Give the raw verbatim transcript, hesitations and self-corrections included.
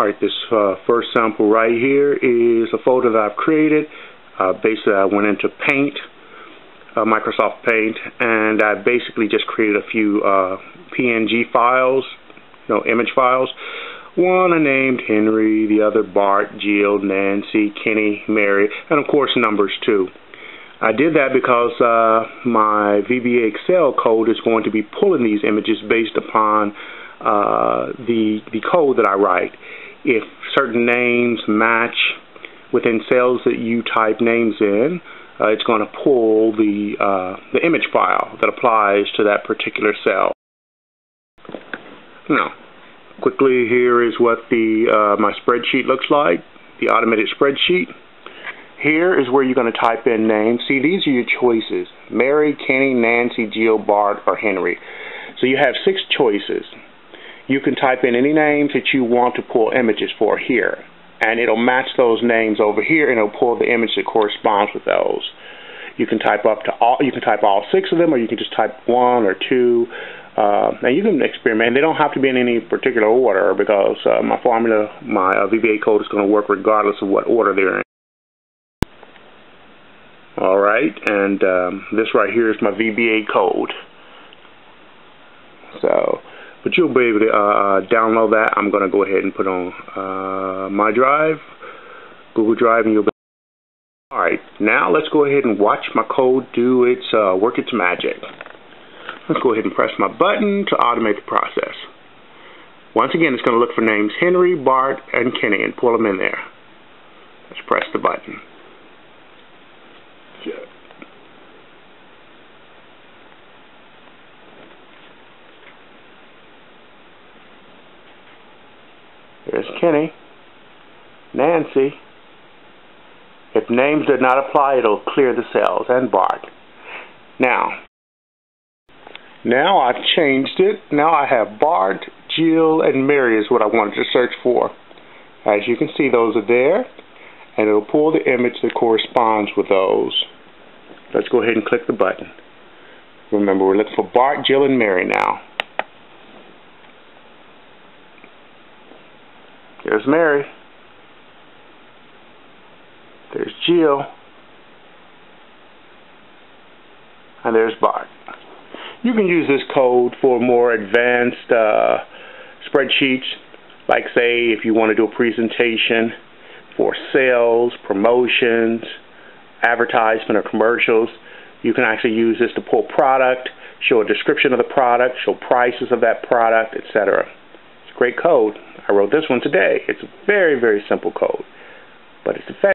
Alright, this uh, first sample right here is a folder that I've created. Uh, basically, I went into Paint, uh, Microsoft Paint, and I basically just created a few uh, P N G files, you know, image files. One I named Henry, the other Bart, Jill, Nancy, Kenny, Mary, and of course numbers too. I did that because uh, my V B A Excel code is going to be pulling these images based upon uh, the, the code that I write. If certain names match within cells that you type names in, uh, it's going to pull the, uh, the image file that applies to that particular cell. Now, quickly, here is what the uh, my spreadsheet looks like, the automated spreadsheet. Here is where you're going to type in names. See, these are your choices: Mary, Kenny, Nancy, Jill, Bart, or Henry. So you have six choices. You can type in any names that you want to pull images for here, and it'll match those names over here, and it'll pull the image that corresponds with those. You can type up to all. You can type all six of them, or you can just type one or two. Uh, and you can experiment. They don't have to be in any particular order because uh, my formula, my uh, V B A code is going to work regardless of what order they're in. All right, and um, this right here is my V B A code. So, but you'll be able to uh, download that. I'm going to go ahead and put on uh, my drive, Google Drive, and you'll be. All right, now let's go ahead and watch my code do its uh, work its magic. Let's go ahead and press my button to automate the process. Once again, it's going to look for names Henry, Bart, and Kenny and pull them in there. Let's press the button. There's Kenny, Nancy. If names did not apply, it'll clear the cells, and Bart. Now, Now I've changed it. Now I have Bart, Jill, and Mary is what I wanted to search for. As you can see, those are there, and it'll pull the image that corresponds with those. Let's go ahead and click the button. Remember, we're looking for Bart, Jill, and Mary now. There's Mary. There's Jill. And there's Bart. You can use this code for more advanced uh, spreadsheets, like say if you want to do a presentation for sales, promotions, advertisement, or commercials. You can actually use this to pull product, show a description of the product, show prices of that product, et cetera. It's a great code. I wrote this one today. It's a very, very simple code, but it's effective.